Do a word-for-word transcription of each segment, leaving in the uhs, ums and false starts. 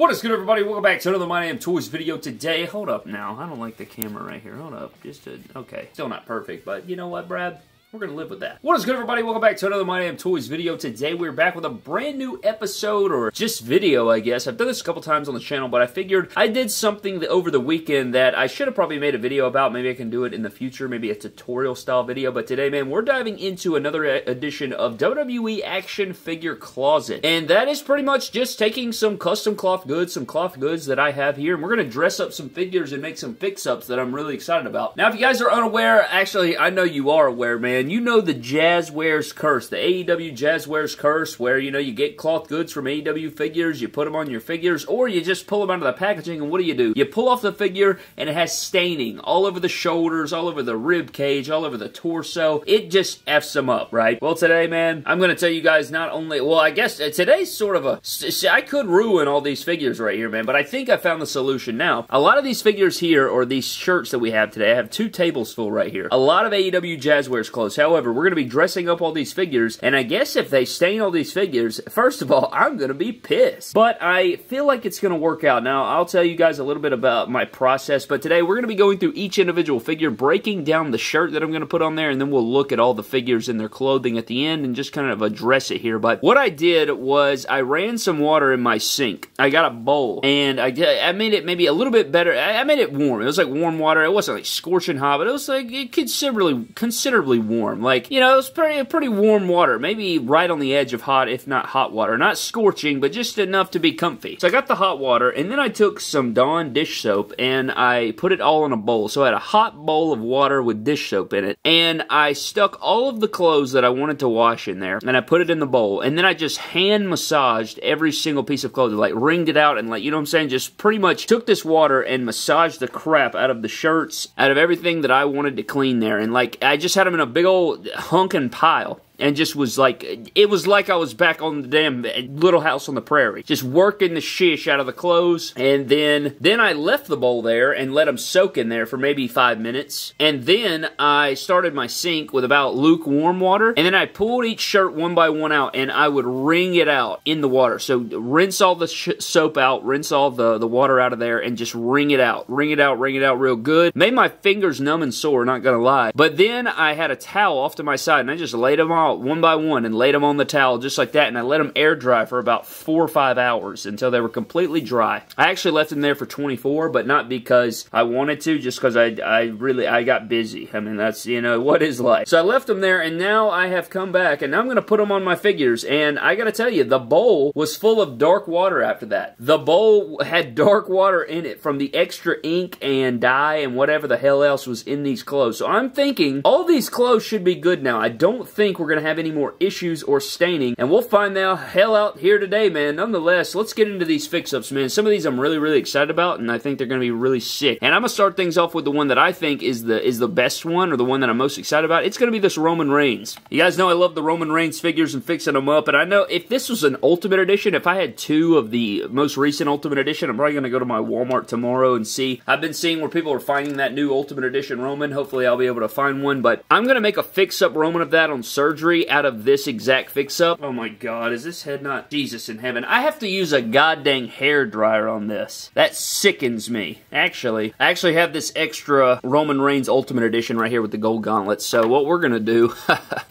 What is good, everybody? Welcome back to another My Damn Toys video today. Hold up now. I don't like the camera right here. Hold up. Just a... Okay. Still not perfect, but you know what, Brad? We're going to live with that. What is good, everybody? Welcome back to another My Damn Toys video. Today, we're back with a brand new episode, or just video, I guess. I've done this a couple times on the channel, but I figured I did something over the weekend that I should have probably made a video about. Maybe I can do it in the future, maybe a tutorial-style video. But today, man, we're diving into another edition of W W E Action Figure Closet. And that is pretty much just taking some custom cloth goods, some cloth goods that I have here, and we're going to dress up some figures and make some fix-ups that I'm really excited about. Now, if you guys are unaware, actually, I know you are aware, man. And you know the Jazzwares curse, the A E W Jazzwares curse, where, you know, you get cloth goods from A E W figures, you put them on your figures, or you just pull them out of the packaging, and what do you do? You pull off the figure, and it has staining all over the shoulders, all over the rib cage, all over the torso. It just F's them up, right? Well, today, man, I'm going to tell you guys not only, well, I guess today's sort of a, I could ruin all these figures right here, man, but I think I found the solution now. A lot of these figures here, or these shirts that we have today, I have two tables full right here. A lot of A E W Jazzwares clothes. However, we're going to be dressing up all these figures, and I guess if they stain all these figures, first of all, I'm going to be pissed. But I feel like it's going to work out. Now, I'll tell you guys a little bit about my process, but today we're going to be going through each individual figure, breaking down the shirt that I'm going to put on there, and then we'll look at all the figures and their clothing at the end and just kind of address it here. But what I did was I ran some water in my sink. I got a bowl, and I, did, I made it maybe a little bit better. I, I made it warm. It was like warm water. It wasn't like scorching hot, but it was like it considerably, considerably warm. Warm. Like, you know, it's pretty pretty warm water. Maybe right on the edge of hot, if not hot water. Not scorching, but just enough to be comfy. So I got the hot water, and then I took some Dawn dish soap, and I put it all in a bowl. So I had a hot bowl of water with dish soap in it, and I stuck all of the clothes that I wanted to wash in there, and I put it in the bowl, and then I just hand massaged every single piece of clothing, like wringed it out, and like, you know what I'm saying, just pretty much took this water and massaged the crap out of the shirts, out of everything that I wanted to clean there, and like, I just had them in a big old hunkin' pile. And just was like, it was like I was back on the damn Little House on the Prairie. Just working the shish out of the clothes. And then, then I left the bowl there and let them soak in there for maybe five minutes. And then I started my sink with about lukewarm water. And then I pulled each shirt one by one out and I would wring it out in the water. So rinse all the sh soap out, rinse all the, the water out of there and just wring it out. Wring it out, wring it out real good. Made my fingers numb and sore, not gonna lie. But then I had a towel off to my side and I just laid them all one by one and laid them on the towel just like that, and I let them air dry for about four or five hours until they were completely dry. I actually left them there for twenty-four, but not because I wanted to, just because I, I really, I got busy. I mean, that's, you know, what is life. So I left them there, and now I have come back, and now I'm going to put them on my figures, and I got to tell you, the bowl was full of dark water after that. The bowl had dark water in it from the extra ink and dye and whatever the hell else was in these clothes. So I'm thinking all these clothes should be good now. I don't think we're going to have any more issues or staining, and we'll find the hell out here today, man. Nonetheless, let's get into these fix-ups, man. Some of these I'm really, really excited about, and I think they're going to be really sick. And I'm going to start things off with the one that I think is the is the best one, or the one that I'm most excited about. It's going to be this Roman Reigns. You guys know I love the Roman Reigns figures and fixing them up, and I know if this was an Ultimate Edition, if I had two of the most recent Ultimate Edition, I'm probably going to go to my Walmart tomorrow and see. I've been seeing where people are finding that new Ultimate Edition Roman. Hopefully, I'll be able to find one, but I'm going to make a fix-up Roman of that on Surgery out of this exact fix-up. Oh my god, is this head not... Jesus in heaven. I have to use a goddamn hairdryer on this. That sickens me. Actually, I actually have this extra Roman Reigns Ultimate Edition right here with the gold gauntlets, so what we're gonna do...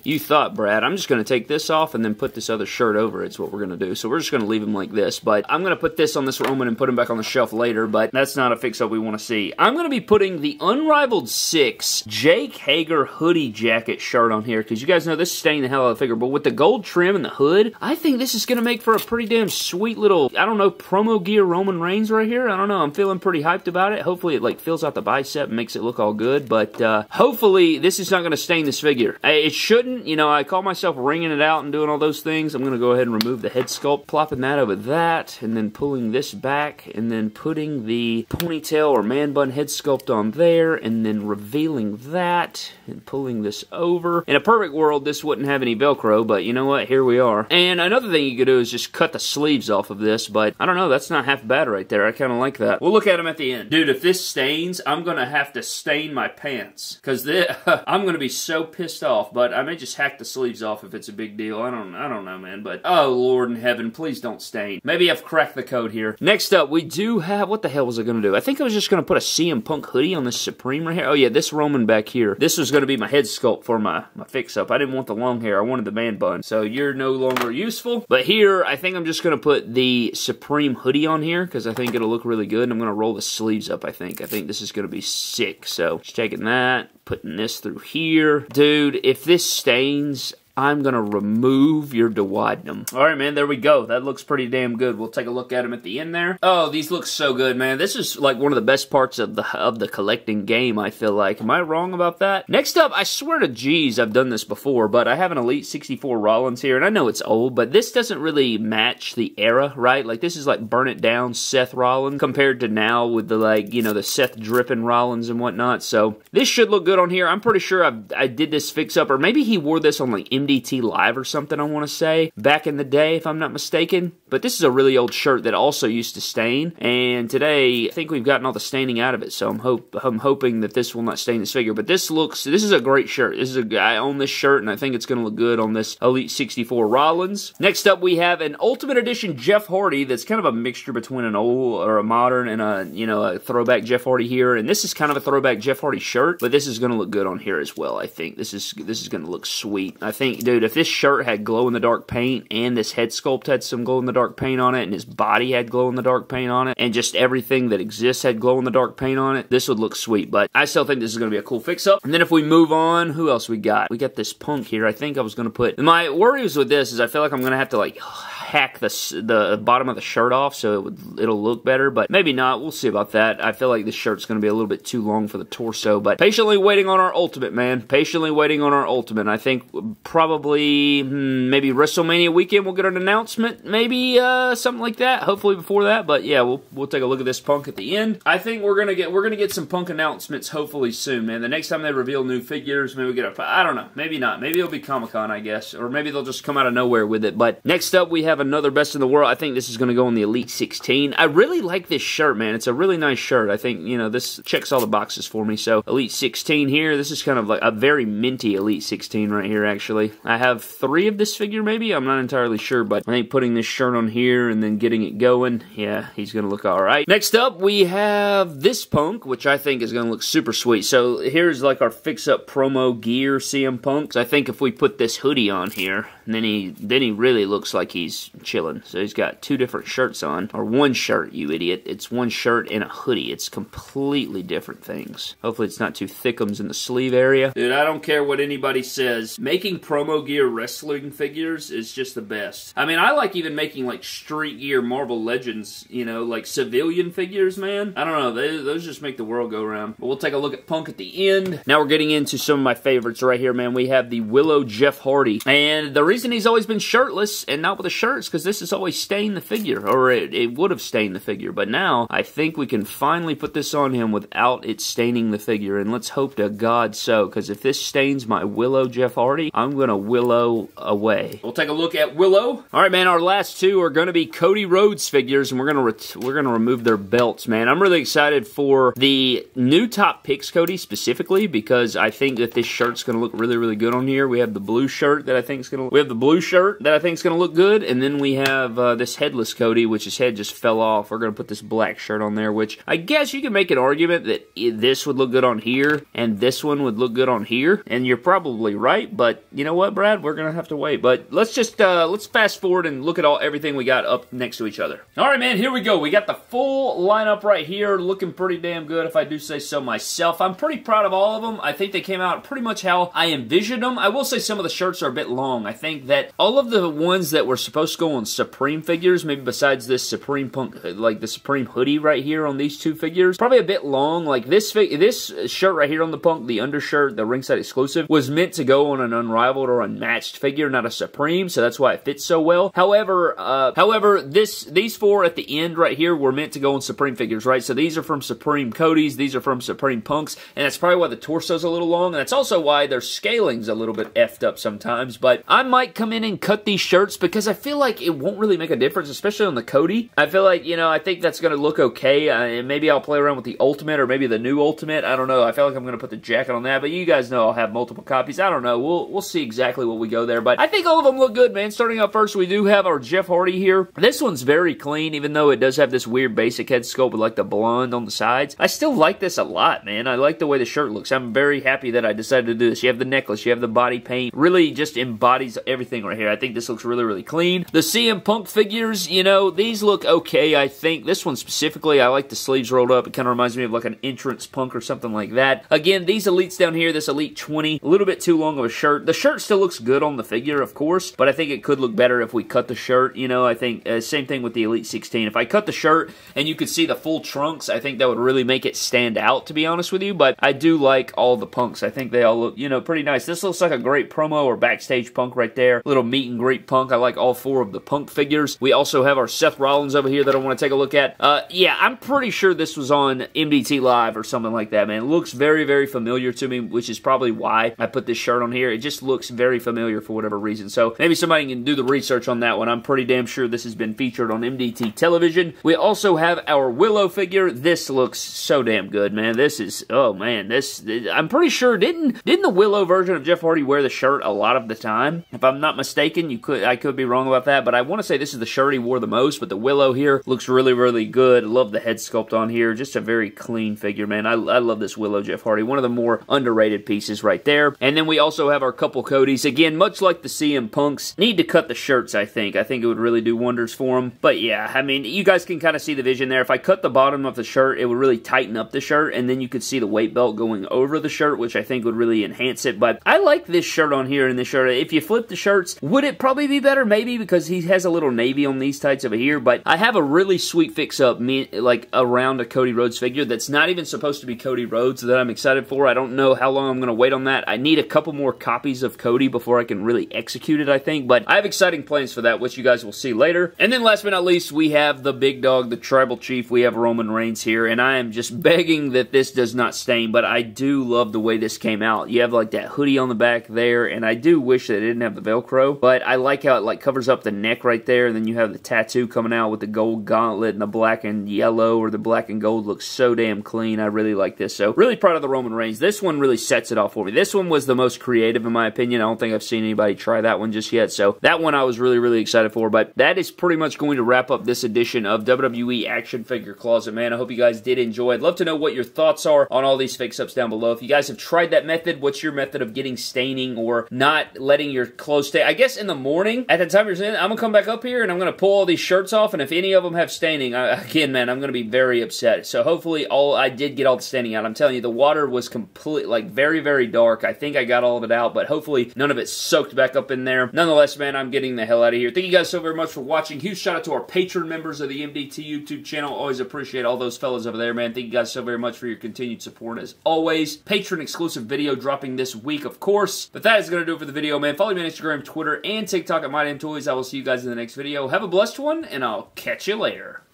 You thought, Brad, I'm just gonna take this off and then put this other shirt over. It's what we're gonna do, so we're just gonna leave him like this, but I'm gonna put this on this Roman and put him back on the shelf later, but that's not a fix-up we want to see. I'm gonna be putting the Unrivaled six Jake Hager hoodie jacket shirt on here, because you guys know this stays the hell out of the figure, but with the gold trim and the hood, I think this is going to make for a pretty damn sweet little, I don't know, promo gear Roman Reigns right here. I don't know. I'm feeling pretty hyped about it. Hopefully it like fills out the bicep and makes it look all good, but uh, hopefully this is not going to stain this figure. It shouldn't. You know, I call myself wringing it out and doing all those things. I'm going to go ahead and remove the head sculpt, plopping that over that, and then pulling this back, and then putting the ponytail or man bun head sculpt on there, and then revealing that, and pulling this over. In a perfect world, this would wouldn't have any Velcro, but you know what? Here we are. And another thing you could do is just cut the sleeves off of this, but I don't know. That's not half bad right there. I kind of like that. We'll look at them at the end. Dude, if this stains, I'm going to have to stain my pants because I'm going to be so pissed off, but I may just hack the sleeves off if it's a big deal. I don't, I don't know, man, but oh, Lord in heaven, please don't stain. Maybe I've cracked the code here. Next up, we do have... What the hell was I going to do? I think I was just going to put a C M Punk hoodie on this Supreme right here. Oh, yeah, this Roman back here. This was going to be my head sculpt for my, my fix-up. I didn't want the long hair. I wanted the man bun, so you're no longer useful. But here, I think I'm just going to put the Supreme hoodie on here because I think it'll look really good, and I'm going to roll the sleeves up, I think. I think this is going to be sick, so just taking that, putting this through here. Dude, if this stains... I'm going to remove your duodenum. All right, man, there we go. That looks pretty damn good. We'll take a look at them at the end there. Oh, these look so good, man. This is like one of the best parts of the of the collecting game, I feel like. Am I wrong about that? Next up, I swear to geez, I've done this before, but I have an Elite sixty-four Rollins here, and I know it's old, but this doesn't really match the era, right? Like, this is like Burn It Down Seth Rollins compared to now with the, like, you know, the Seth Drippin' Rollins and whatnot, so this should look good on here. I'm pretty sure I've, I did this fix-up, or maybe he wore this on, like, M D T Live or something, I want to say, back in the day, if I'm not mistaken. But this is a really old shirt that also used to stain, and today, I think we've gotten all the staining out of it, so I'm hope I'm hoping that this will not stain this figure. But this looks, this is a great shirt. This is a, I own this shirt, and I think it's going to look good on this Elite sixty-four Rollins. Next up, we have an Ultimate Edition Jeff Hardy that's kind of a mixture between an old, or a modern, and a, you know, a throwback Jeff Hardy here, and this is kind of a throwback Jeff Hardy shirt, but this is going to look good on here as well, I think. This is, this is going to look sweet. I think Dude, if this shirt had glow-in-the-dark paint and this head sculpt had some glow-in-the-dark paint on it and his body had glow-in-the-dark paint on it and just everything that exists had glow-in-the-dark paint on it, this would look sweet, but I still think this is going to be a cool fix-up. And then if we move on, who else we got? We got this Punk here. I think I was going to put... My worries with this is I feel like I'm going to have to, like, hack the, the bottom of the shirt off so it would, it'll look better, but maybe not. We'll see about that. I feel like this shirt's going to be a little bit too long for the torso, but patiently waiting on our Ultimate, man. Patiently waiting on our Ultimate. I think... Probably, maybe WrestleMania weekend we'll get an announcement, maybe uh, something like that. Hopefully before that, but yeah, we'll we'll take a look at this Punk at the end. I think we're gonna get we're gonna get some Punk announcements hopefully soon, man. The next time they reveal new figures, maybe we get a I don't know, maybe not. Maybe it'll be Comic-Con, I guess, or maybe they'll just come out of nowhere with it. But next up, we have another Best in the World. I think this is gonna go in the Elite sixteen. I really like this shirt, man. It's a really nice shirt. I think you know this checks all the boxes for me. So Elite sixteen here. This is kind of like a very minty Elite sixteen right here, actually. I have three of this figure, maybe? I'm not entirely sure, but I think putting this shirt on here and then getting it going, yeah, he's going to look all right. Next up, we have this Punk, which I think is going to look super sweet. So here's like our fix-up promo gear C M Punk. So I think if we put this hoodie on here, then he, then he really looks like he's chilling. So he's got two different shirts on, or one shirt, you idiot. It's one shirt and a hoodie. It's completely different things. Hopefully it's not too thickums in the sleeve area. Dude, I don't care what anybody says. Making promo Promo gear wrestling figures is just the best. I mean, I like even making like street gear Marvel Legends, you know, like civilian figures, man. I don't know, they, those just make the world go round. But we'll take a look at Punk at the end. Now we're getting into some of my favorites right here, man. We have the Willow Jeff Hardy. And the reason he's always been shirtless and not with a shirt is because this has always stained the figure, or it, it would have stained the figure. But now, I think we can finally put this on him without it staining the figure. And let's hope to God so, because if this stains my Willow Jeff Hardy, I'm going to Willow away. We'll take a look at Willow. All right, man, our last two are going to be Cody Rhodes figures, and we're going to we're going to remove their belts, man. I'm really excited for the new top picks, Cody, specifically, because I think that this shirt's going to look really, really good on here. We have the blue shirt that I think is going to we have the blue shirt that I think is going to look good, and then we have uh, this headless Cody, which his head just fell off. We're going to put this black shirt on there, which I guess you can make an argument that this would look good on here, and this one would look good on here, and you're probably right, but you know what? What, Brad? We're gonna have to wait, but let's just uh, let's fast forward and look at all everything we got up next to each other. All right, man, here we go. We got the full lineup right here, looking pretty damn good, if I do say so myself. I'm pretty proud of all of them. I think they came out pretty much how I envisioned them. I will say some of the shirts are a bit long. I think that all of the ones that were supposed going Supreme figures, maybe besides this Supreme Punk, like the Supreme hoodie right here on these two figures. Probably a bit long. Like this this shirt right here on the Punk, the undershirt, the ringside exclusive, was meant to go on an Unrivaled or Unmatched figure, not a Supreme, so that's why it fits so well. However, uh, however, this these four at the end right here were meant to go on Supreme figures, right? So these are from Supreme Cody's, these are from Supreme Punk's, and that's probably why the torso's a little long, and that's also why their scaling's a little bit effed up sometimes. But I might come in and cut these shirts because I feel like it won't really make a difference, especially on the Cody. I feel like, you know, I think that's going to look okay, uh, and maybe I'll play around with the Ultimate or maybe the new Ultimate. I don't know. I feel like I'm going to put the jacket on that, but you guys know I'll have multiple copies. I don't know. We'll we'll see exactly what we go there, but I think all of them look good, man. Starting out first, we do have our Jeff Hardy here. This one's very clean, even though it does have this weird basic head sculpt with like the blonde on the sides. I still like this a lot, man. I like the way the shirt looks. I'm very happy that I decided to do this. You have the necklace, you have the body paint. Really just embodies everything right here. I think this looks really, really clean. The C M Punk figures, you know, these look okay, I think. This one specifically, I like the sleeves rolled up. It kind of reminds me of like an entrance Punk or something like that. Again, these Elites down here, this Elite twenty, a little bit too long of a shirt. The shirt still looks good on the figure, of course, but I think it could look better if we cut the shirt. You know, I think uh, same thing with the Elite sixteen. If I cut the shirt and you could see the full trunks, I think that would really make it stand out, to be honest with you, but I do like all the Punks. I think they all look, you know, pretty nice. This looks like a great promo or backstage Punk right there. Little meet and greet Punk. I like all four of the Punk figures. We also have our Seth Rollins over here that I want to take a look at. Uh, yeah, I'm pretty sure this was on M D T Live or something like that, man. It looks very, very familiar to me, which is probably why I put this shirt on here. It just looks very familiar for whatever reason. So maybe somebody can do the research on that one. I'm pretty damn sure this has been featured on M D T television. We also have our Willow figure. This looks so damn good, man. This is, oh man, this, I'm pretty Pretty sure didn't didn't the Willow version of Jeff Hardy wear the shirt a lot of the time? If I'm not mistaken, you could I could be wrong about that, but I want to say this is the shirt he wore the most. But the Willow here looks really, really good. Love the head sculpt on here. Just a very clean figure, man. I, I love this Willow Jeff Hardy. One of the more underrated pieces right there. And then we also have our couple Codys. Again, much like the C M Punks, need to cut the shirts, I think. I think it would really do wonders for them. But yeah, I mean, you guys can kind of see the vision there. If I cut the bottom of the shirt, it would really tighten up the shirt, and then you could see the weight belt going over the shirt, which I think would really enhance it. But I like this shirt on here and this shirt. If you flip the shirts, would it probably be better? Maybe, because he has a little navy on these tights over here, but I have a really sweet fix-up like around a Cody Rhodes figure that's not even supposed to be Cody Rhodes that I'm excited for. I don't know how long I'm going to wait on that. I need a couple more copies of Cody before I can really execute it, I think, but I have exciting plans for that, which you guys will see later. And then last but not least, we have the big dog, the Tribal Chief. We have Roman Reigns here, and I am just begging that this does not stain, but I do love the way this came out. You have like that hoodie on the back there, and I do wish that it didn't have the Velcro, but I like how it like covers up the neck right there, and then you have the tattoo coming out with the gold gauntlet, and the black and yellow or the black and gold looks so damn clean. I really like this, so really proud of the Roman Reigns. This one really sets it off for me. This one was the most creative in my opinion. I don't think I've seen anybody try that one just yet, so that one I was really, really excited for, but that is pretty much going to wrap up this edition of W W E Action Figure Closet, man. I hope you guys did enjoy. I'd love to know what your thoughts are on all these fix-ups down below. If you guys have tried that method, what's your method of getting staining or not letting your clothes stay? I guess in the morning, at the time you're saying, I'm gonna come back up here and I'm gonna pull all these shirts off, and if any of them have staining, I, again, man, I'm gonna be very upset. So hopefully, all I did get all the staining out. I'm telling you, the water was complete, like very, very dark. I think I got all of it out, but hopefully none of it soaked back up in there. Nonetheless, man, I'm getting the hell out of here. Thank you guys so very much for watching. Huge shout out to our Patreon members of the M D T YouTube channel. Always appreciate all those fellas over there, man. Thank you guys so very much for your continued support as always. Patreon exclusive video dropping this week, of course. But that is going to do it for the video, man. Follow me on Instagram, Twitter, and TikTok at My Damn Toys. I will see you guys in the next video. Have a blessed one, and I'll catch you later.